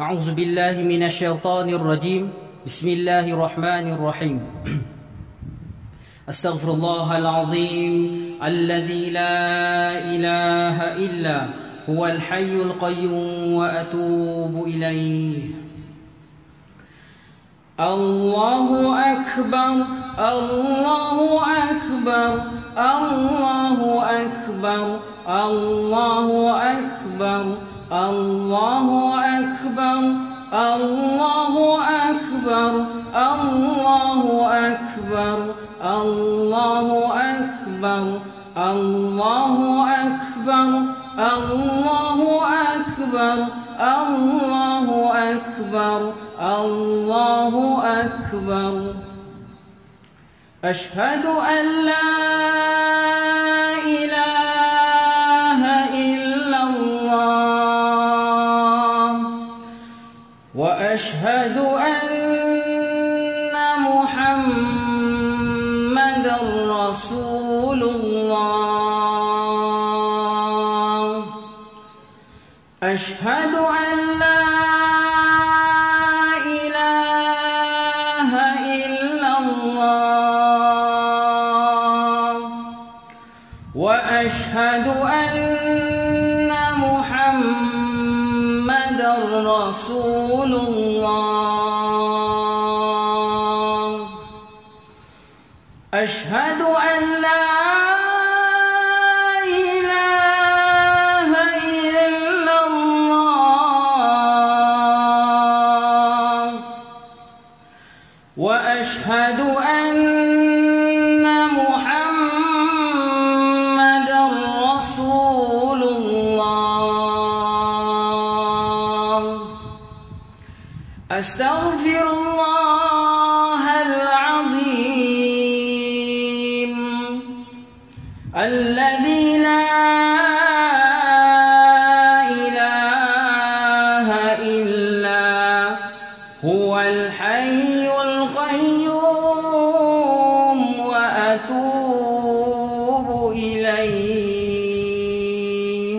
أعوذ بالله من الشيطان الرجيم بسم الله الرحمن الرحيم أستغفر الله العظيم الذي لا إله إلا هو الحي القيوم وأتوب إليه الله أكبر الله أكبر الله أكبر الله أكبر الله أكبر الله أكبر الله أكبر الله أكبر الله أكبر الله أكبر الله أكبر الله أكبر أشهد أن لا إله إلا الله وأشهد أن محمدا رسول الله أشهد أن لا إله إلا الله وأشهد أن محمدا رسول الله أشهد أن لا وأشهد أن محمدا رسول الله أستغفر الله العظيم الذي لا إله إلا هو الحي القيوم وأتوب إليه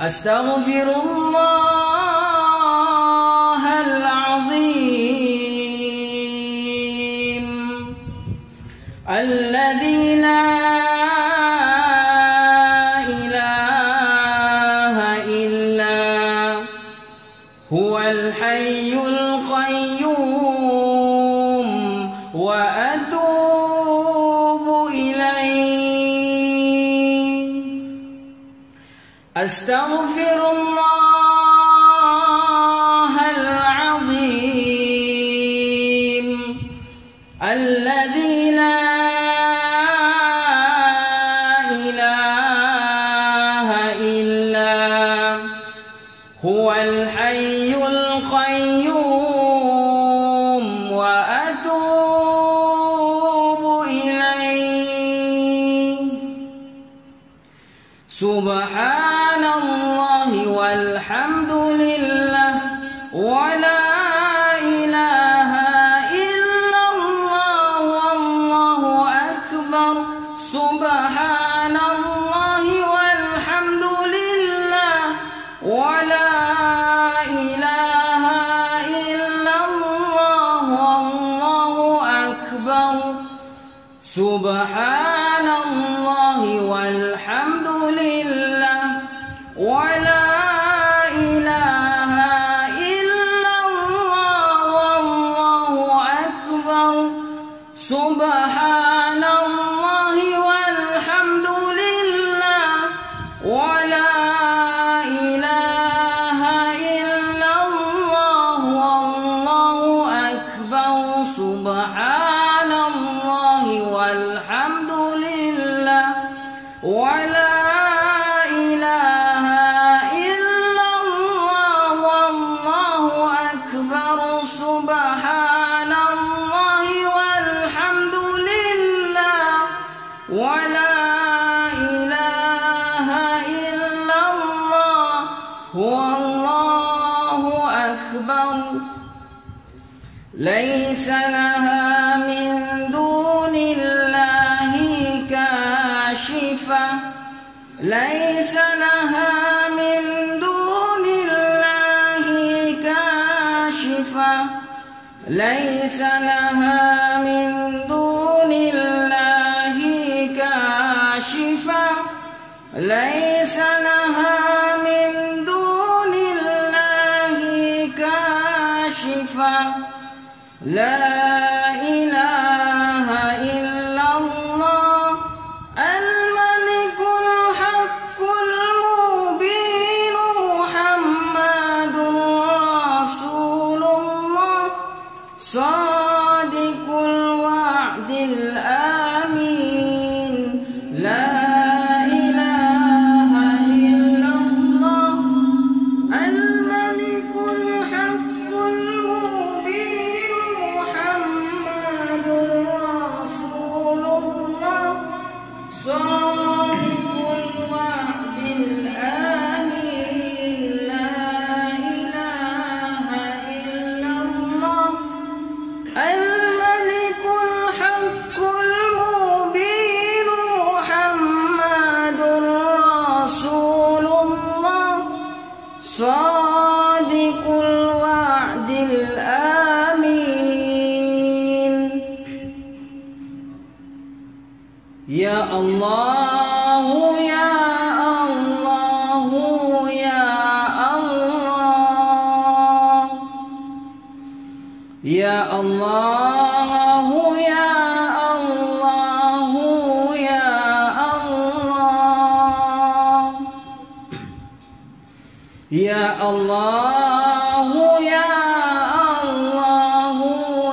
أستغفر الله العظيم الذي لا إله إلا هو الحي القيوم وأتوب إليه أستغفر الله العظيم الذي لا إله إلا هو الحي القيوم وأتوب إليه سبحان الله والحمد لله ولا إله إلا الله والله أكبر سبحان الله والحمد لله ولا سبحان الله والحمد لله ولا إله إلا الله والله أكبر سبحان الله والحمد لله ولا إله إلا الله والله أكبر سبحان الله والحمد لله ولا إله إلا الله والله أكبر سبحان الله والحمد لله ولا إله إلا الله والله أكبر ليس لها ليس لها من دون الله ليس لها من دون الله كاشفة ليس لها من دون الله كاشفة لا إله إلا الله الملك الحق المبين محمد رسول الله صادق الوعد الأمين لا إله إلا الله الملك الحق المبين محمد رسول الله صادق الوعد الأمين لا إله إلا الله الملك الحق المبين محمد رسول الله صادق الوعد الأمين يا الله يا الله يا الله يا الله يا الله يا الله يا الله يا الله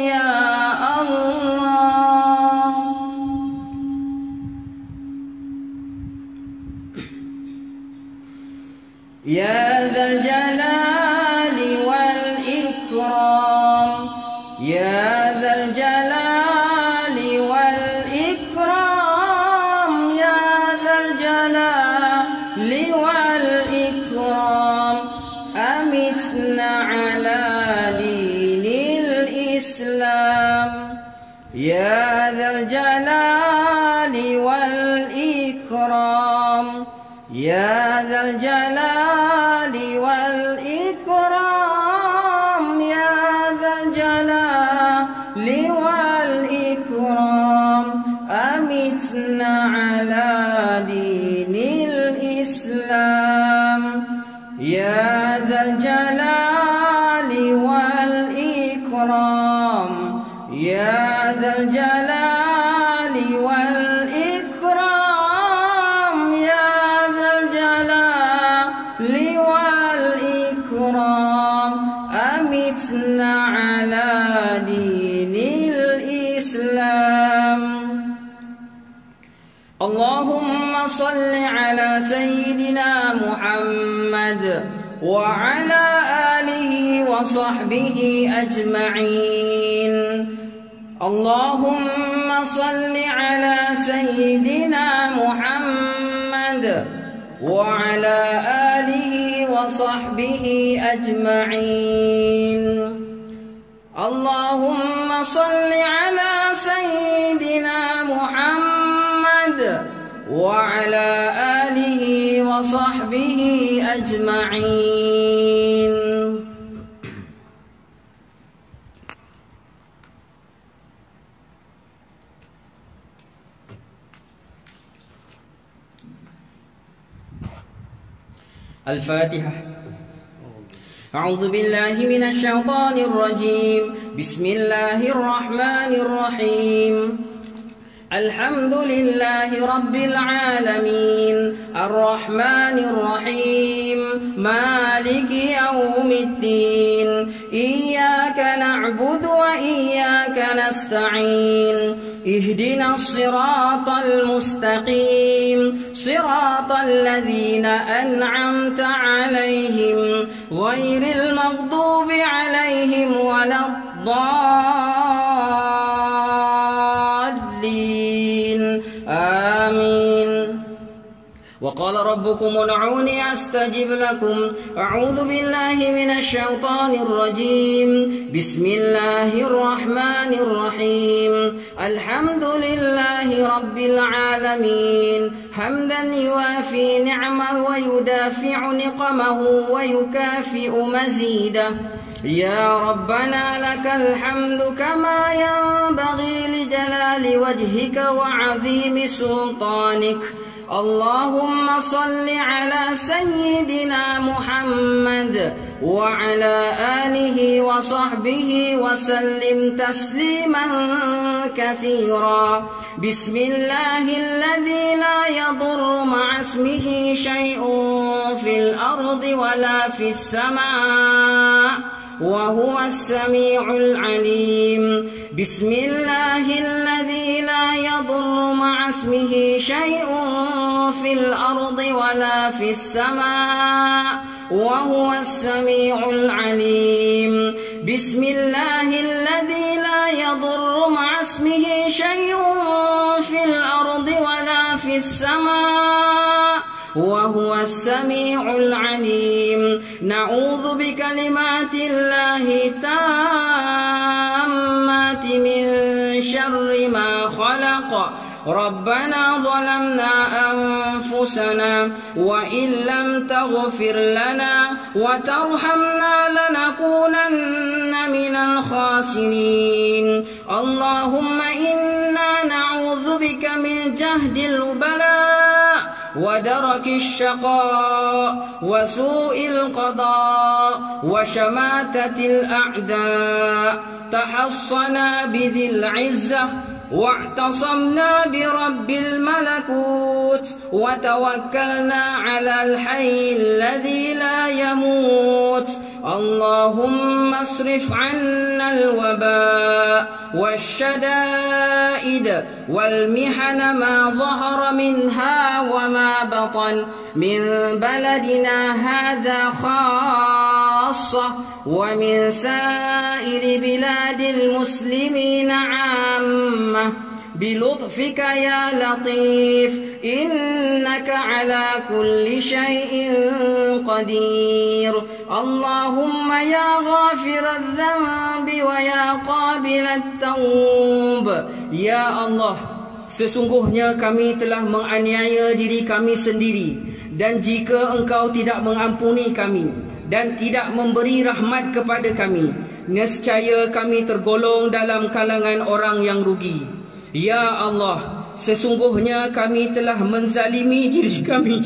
يا الله يا ذا الجلال والإكرام يا ذا الجلال والإكرام يا ذا الجلال والإكرام أمتنا على دين الإسلام يا ذا الجلال والإكرام يا ذا الجلال والإكرام يا ذا الجلال والإكرام أمتنا على دين الإسلام يا ذا الجلال والإكرام يا ذا الجلال والإكرام يا ذا الجلال والإكرام أمتنا على دين الإسلام اللهم صل على سيدنا محمد وعلى آله وصحبه أجمعين اللهم صل على سيدنا محمد وعلى آله وصحبه أجمعين اللهم صل على سيدنا محمد وعلى آله وصحبه أجمعين الفاتحة. أعوذ بالله من الشيطان الرجيم بسم الله الرحمن الرحيم الحمد لله رب العالمين الرحمن الرحيم مالك يوم الدين إياك نعبد وإياك نستعين اهدنا الصراط المستقيم صراط الذين أنعمت عليهم غير المغضوب عليهم ولا الضالين آمين وقال ربكم ادعوني أستجب لكم أعوذ بالله من الشيطان الرجيم بسم الله الرحمن الرحيم الحمد لله رب العالمين حمدا يوافي نعمه ويدافع نقمه ويكافئ مزيده يا ربنا لك الحمد كما ينبغي لجلال وجهك وعظيم سلطانك. اللهم صل على سيدنا محمد وعلى آله وصحبه وسلم تسليما كثيرا. بسم الله الذي لا يضر مع اسمه شيء في الأرض ولا في السماء وهو السميع العليم. بسم الله الذي لا يضر مع اسمه شيء في الأرض ولا في السماء وهو السميع العليم. بسم الله الذي لا يضر مع اسمه شيء في الأرض ولا في السماء وهو السميع العليم. نعوذ بكلمات الله التامات من شر ما خلق. ربنا ظلمنا أنفسنا وإن لم تغفر لنا وترحمنا لنكونن من الخاسرين. اللهم إنا نعوذ بك من جهد البلاء ودرك الشقاء وسوء القضاء وشماتة الأعداء. تحصنا بذي العزة واعتصمنا برب الملكوت وتوكلنا على الحي الذي لا يموت. اللهم اصرف عنا الوباء والشدائد والمحن ما ظهر منها وما بطن، من بلدنا هذا خاصة ومن سائر بلاد المسلمين عامة، بلطفك يا لطيف إنك على كل شيء قدير. اللهم يا غافر الذنب ويا قابل التوب. Ya Allah, sesungguhnya kami telah menganiaya diri kami sendiri, dan jika engkau tidak mengampuni kami dan tidak memberi rahmat kepada kami, nescaya kami tergolong dalam kalangan orang yang rugi. Ya Allah, sesungguhnya kami telah menzalimi diri kami,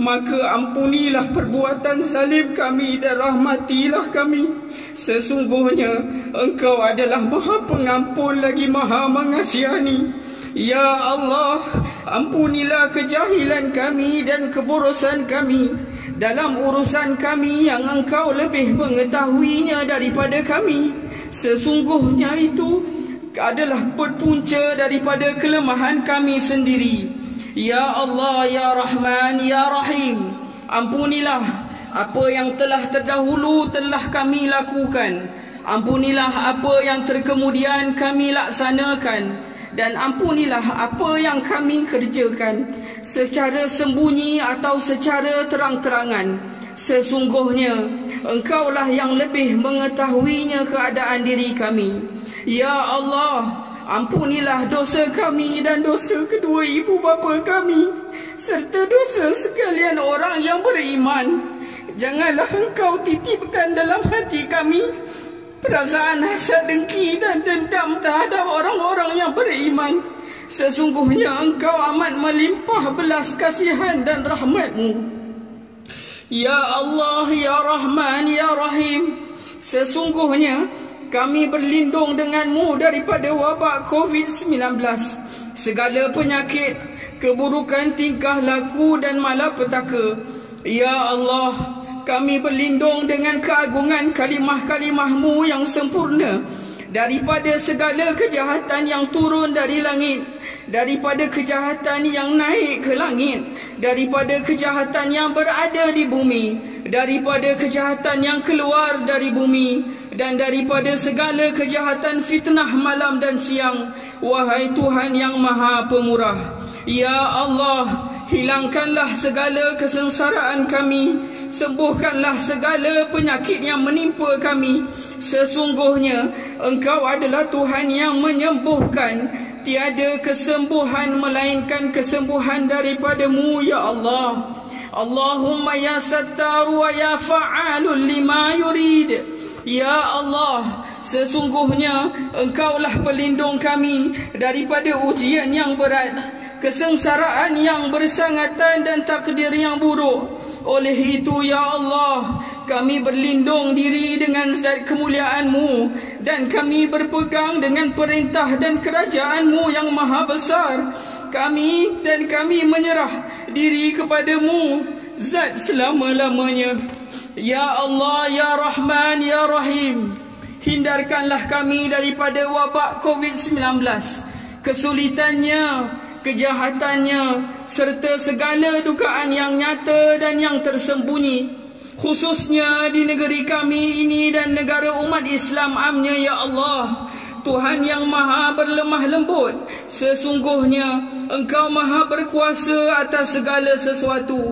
maka ampunilah perbuatan zalim kami dan rahmatilah kami. Sesungguhnya Engkau adalah Maha Pengampun lagi Maha Mengasihani. Ya Allah, ampunilah kejahilan kami dan keborosan kami dalam urusan kami yang Engkau lebih mengetahuinya daripada kami. Sesungguhnya itu adalah berpunca daripada kelemahan kami sendiri. Ya Allah, Ya Rahman, Ya Rahim, ampunilah apa yang telah terdahulu telah kami lakukan, ampunilah apa yang terkemudian kami laksanakan, dan ampunilah apa yang kami kerjakan secara sembunyi atau secara terang-terangan. Sesungguhnya Engkaulah yang lebih mengetahuinya keadaan diri kami. Ya Allah, ampunilah dosa kami dan dosa kedua ibu bapa kami, serta dosa sekalian orang yang beriman. Janganlah Engkau titipkan dalam hati kami perasaan hasad, dengki dan dendam terhadap orang-orang yang beriman. Sesungguhnya Engkau amat melimpah belas kasihan dan rahmat-Mu. Ya Allah, Ya Rahman, Ya Rahim, sesungguhnya kami berlindung dengan-Mu daripada wabak COVID-19, segala penyakit, keburukan tingkah laku dan malapetaka. Ya Allah, kami berlindung dengan keagungan kalimah-kalimah-Mu yang sempurna daripada segala kejahatan yang turun dari langit, daripada kejahatan yang naik ke langit, daripada kejahatan yang berada di bumi, daripada kejahatan yang keluar dari bumi, dan daripada segala kejahatan fitnah malam dan siang. Wahai Tuhan yang Maha Pemurah, Ya Allah, hilangkanlah segala kesengsaraan kami, sembuhkanlah segala penyakit yang menimpa kami. Sesungguhnya Engkau adalah Tuhan yang menyembuhkan. Tiada kesembuhan melainkan kesembuhan daripada-Mu, Ya Allah. Allahumma ya Sattar wa ya Fa'alul lima yurid. Ya Allah, sesungguhnya Engkaulah pelindung kami daripada ujian yang berat, kesengsaraan yang bersangatan dan takdir yang buruk. Oleh itu, Ya Allah, kami berlindung diri dengan zat kemuliaan-Mu dan kami berpegang dengan perintah dan kerajaan-Mu yang maha besar. Kami menyerah diri kepada-Mu, zat selama-lamanya. Ya Allah, Ya Rahman, Ya Rahim, hindarkanlah kami daripada wabak COVID-19, kesulitannya, kejahatannya, serta segala dukaan yang nyata dan yang tersembunyi, khususnya di negeri kami ini dan negara umat Islam amnya. Ya Allah, Tuhan yang maha berlemah lembut, sesungguhnya Engkau maha berkuasa atas segala sesuatu.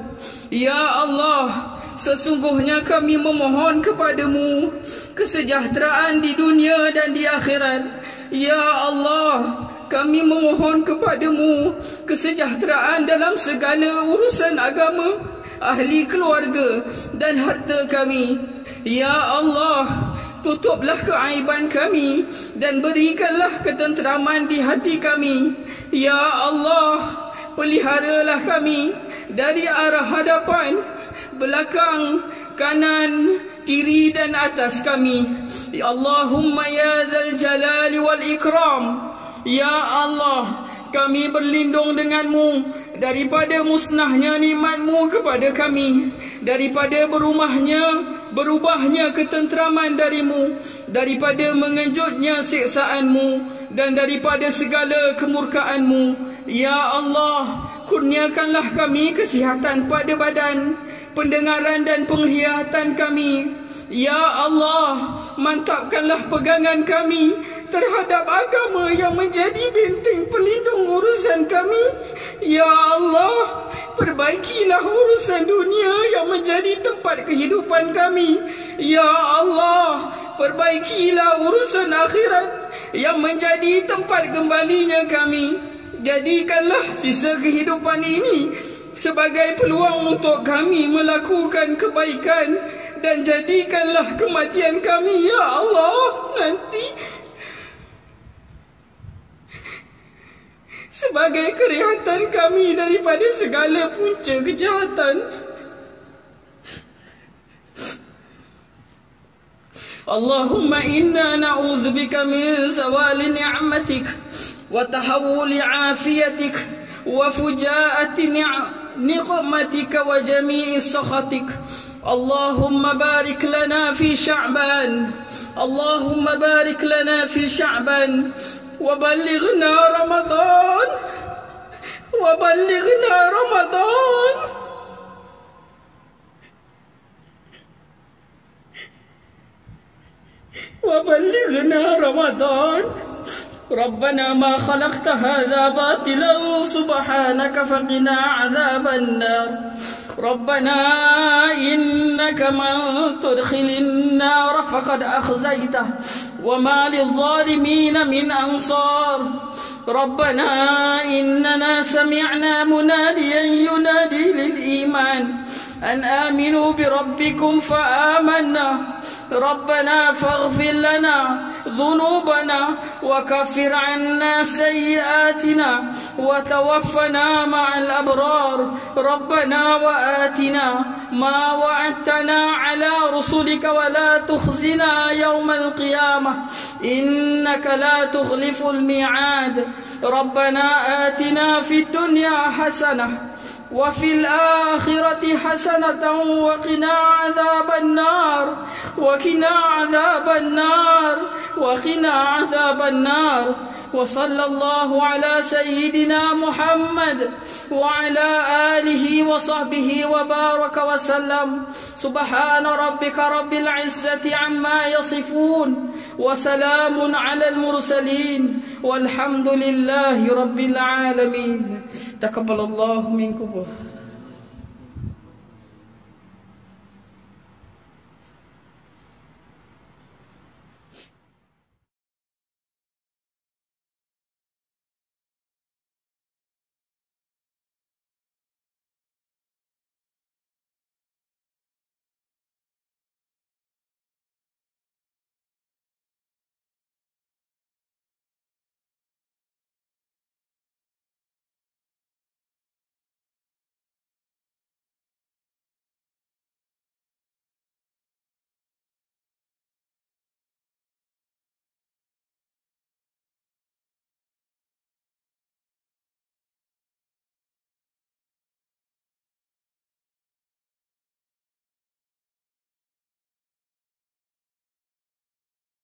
Ya Allah, sesungguhnya kami memohon kepada-Mu kesejahteraan di dunia dan di akhirat. Ya Allah, kami memohon kepada-Mu kesejahteraan dalam segala urusan agama, ahli keluarga dan harta kami. Ya Allah, tutuplah keaiban kami dan berikanlah ketenteraman di hati kami. Ya Allah, peliharalah kami dari arah hadapan, belakang, kanan, kiri dan atas kami. Allahumma ya dzal jalali wal ikram. Ya Allah, kami berlindung dengan-Mu daripada musnahnya nikmat-Mu kepada kami, daripada berubahnya ketenteraman dari-Mu, daripada mengejutnya siksaan-Mu dan daripada segala kemurkaan-Mu. Ya Allah, kurniakanlah kami kesihatan pada badan, pendengaran dan penglihatan kami. Ya Allah, mantapkanlah pegangan kami terhadap agama yang menjadi benteng pelindung urusan kami. Ya Allah, perbaikilah urusan dunia yang menjadi tempat kehidupan kami. Ya Allah, perbaikilah urusan akhirat yang menjadi tempat kembalinya kami. Jadikanlah sisa kehidupan ini sebagai peluang untuk kami melakukan kebaikan, dan jadikanlah kematian kami, Ya Allah, nanti sebagai kerihatan kami daripada segala punca kejahatan. Allahumma inna na'udzubika min zawali ni'matik wa tahawuli afiyatik wa fujaati niqmatika wa jami'i sakhatik. اللهم بارك لنا في شعبان، اللهم بارك لنا في شعبان، وبلغنا رمضان، وبلغنا رمضان. وبلغنا رمضان. ربنا ما خلقت هذا باطلا سبحانك فقنا عذاب النار. ربنا إنك من تدخل النار فقد أخزيته وما للظالمين من أنصار. ربنا إننا سمعنا مناديا ينادي للإيمان أن آمنوا بربكم فآمنا. ربنا فاغفر لنا ذنوبنا وكفر عنا سيئاتنا وتوفنا مع الأبرار. ربنا وآتنا ما وعدتنا على رسلك ولا تخزنا يوم القيامة إنك لا تخلف الميعاد. ربنا آتنا في الدنيا حسنة وفي الآخرة حسنة وقنا عذاب النار. وقنا عذاب النار. وقنا عذاب النار. وصلى الله على سيدنا محمد وعلى آله وصحبه وبارك وسلم. سبحان ربك رب العزة عما يصفون وسلام على المرسلين والحمد لله رب العالمين. تقبل الله منكم.